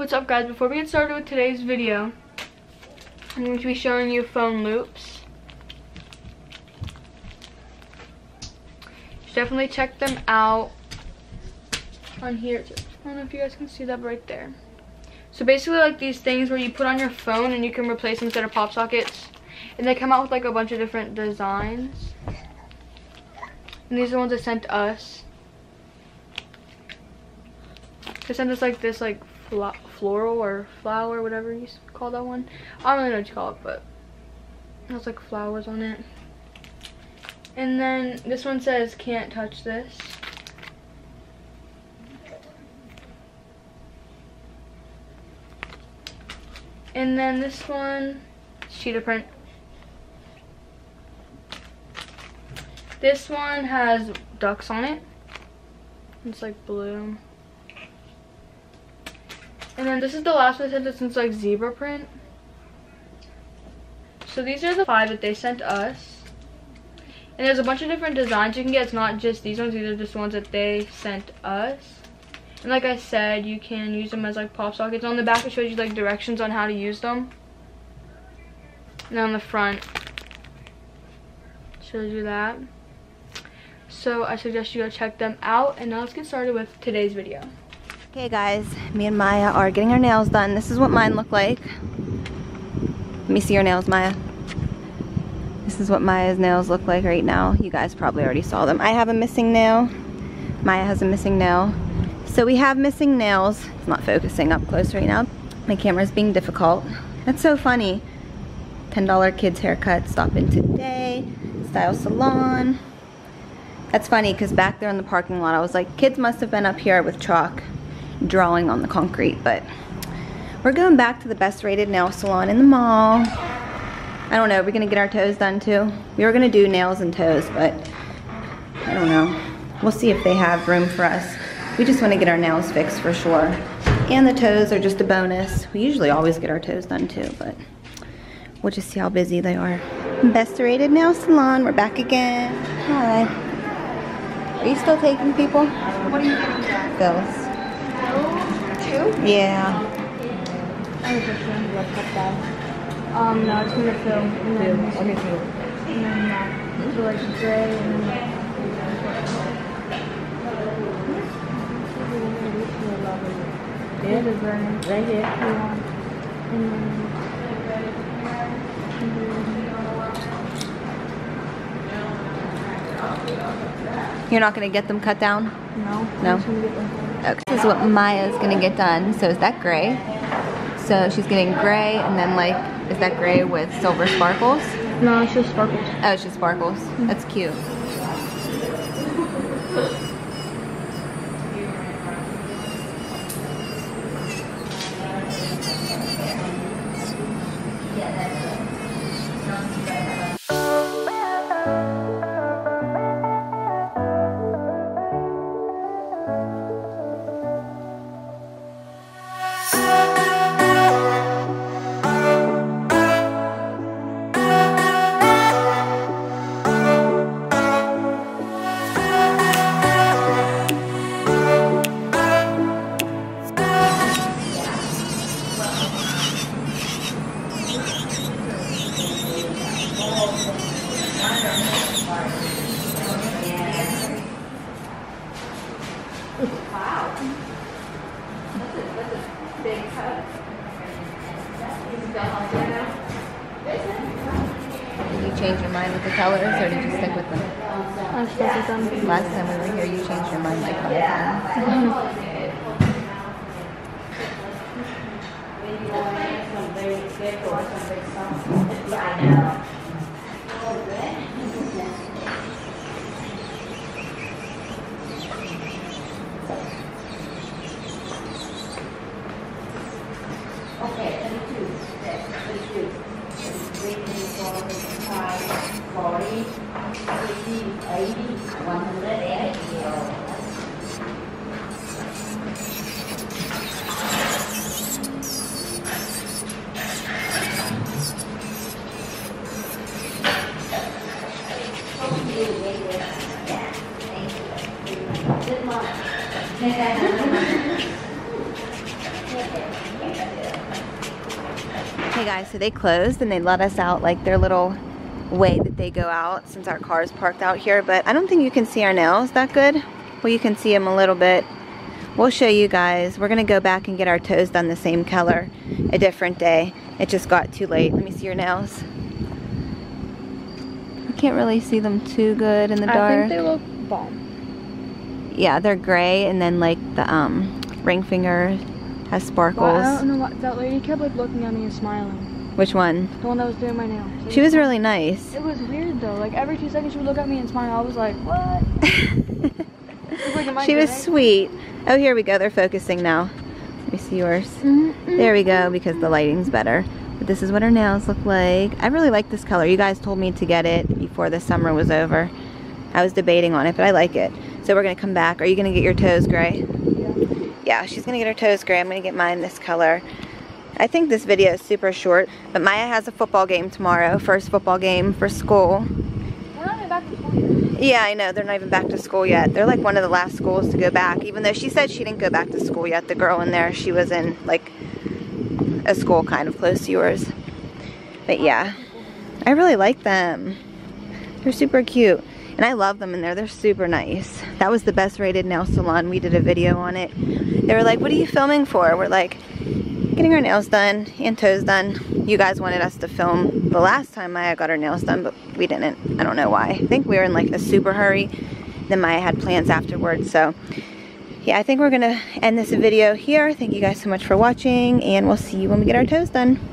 What's up, guys? Before we get started with today's video, I'm going to be showing you phone loops. You should definitely check them out on here. I don't know if you guys can see that right there. So basically, like, these things where you put on your phone and you can replace them instead of pop sockets, and they come out with like a bunch of different designs. And these are the ones that sent us. They sent us like this, like floral or flower, whatever you call that one. I don't really know what you call it, but it has like flowers on it. And then this one says, "Can't touch this." And then this one, cheetah print. This one has ducks on it. It's like blue. And then this is the last one they sent us, since like zebra print. So these are the 5 that they sent us. And there's a bunch of different designs you can get. It's not just these ones, these are just ones that they sent us. And like I said, you can use them as like pop sockets. On the back it shows you like directions on how to use them. And on the front shows you that. So I suggest you go check them out. And now let's get started with today's video. Okay guys, me and Maya are getting our nails done. This is what mine look like. Let me see your nails, Maya. This is what Maya's nails look like right now. You guys probably already saw them. I have a missing nail. Maya has a missing nail. So we have missing nails. It's not focusing up close right now. My camera's being difficult. That's so funny. $10 kids haircut, stop in today. Style salon. That's funny, because back there in the parking lot I was like, kids must have been up here with chalk drawing on the concrete. But we're going back to the best rated nail salon in the mall. I don't know, we're gonna get our toes done too. We were gonna do nails and toes, but I don't know, we'll see if they have room for us. We just want to get our nails fixed for sure, and the toes are just a bonus. We usually always get our toes done too, but we'll just see how busy they are. Best rated nail salon, we're back again. Hi, are you still taking people? What are you doing, Jack? Girls. Yeah. I was just going to look up that. No, it's going to film. Okay, cool. And then, yeah. So, like, gray and then, the burn right here. And then, you're not going to get them cut down? No. No? Okay. This is what Maya's gonna get done. So is that gray? So she's getting gray, and then like, is that gray with silver sparkles? No, it's just sparkles. Oh, it's just sparkles. Mm-hmm. That's cute. Change your mind with the colors, or did you stick with them? I stuck with them. Last time we were here, you changed your mind like all the time. Okay, 32. That's 32. 40, 50, 80, 100. Thank you. Good morning. Hey guys, so they closed and they let us out like their little way that they go out since our car is parked out here, but I don't think you can see our nails that good. Well, you can see them a little bit. We'll show you guys. We're gonna go back and get our toes done the same color a different day. It just got too late. Let me see your nails. You can't really see them too good in the dark. I think they look bomb. Yeah, they're gray, and then like the ring finger has sparkles. Well, I don't know what, that lady kept like looking at me and smiling. Which one? The one that was doing my nails. She was really nice. It was weird though. Like every 2 seconds she would look at me and smile. I was like, what? She was sweet. Oh, here we go. They're focusing now. Let me see yours. There we go, because the lighting's better. But this is what her nails look like. I really like this color. You guys told me to get it before the summer was over. I was debating on it, but I like it. So we're going to come back. Are you going to get your toes gray? Yeah, she's going to get her toes gray. I'm going to get mine this color. I think this video is super short, but Maya has a football game tomorrow. First football game for school. Yeah, I know. They're not even back to school yet. They're like one of the last schools to go back, even though she said she didn't go back to school yet. The girl in there, she was in like a school kind of close to yours. But yeah, I really like them. They're super cute. And I love them in there. They're super nice. That was the best rated nail salon. We did a video on it. They were like, what are you filming for? We're like, getting our nails done and toes done. You guys wanted us to film the last time Maya got her nails done, but we didn't. I don't know why. I think we were in like a super hurry. Then Maya had plans afterwards. So yeah, I think we're gonna end this video here. Thank you guys so much for watching, and we'll see you when we get our toes done.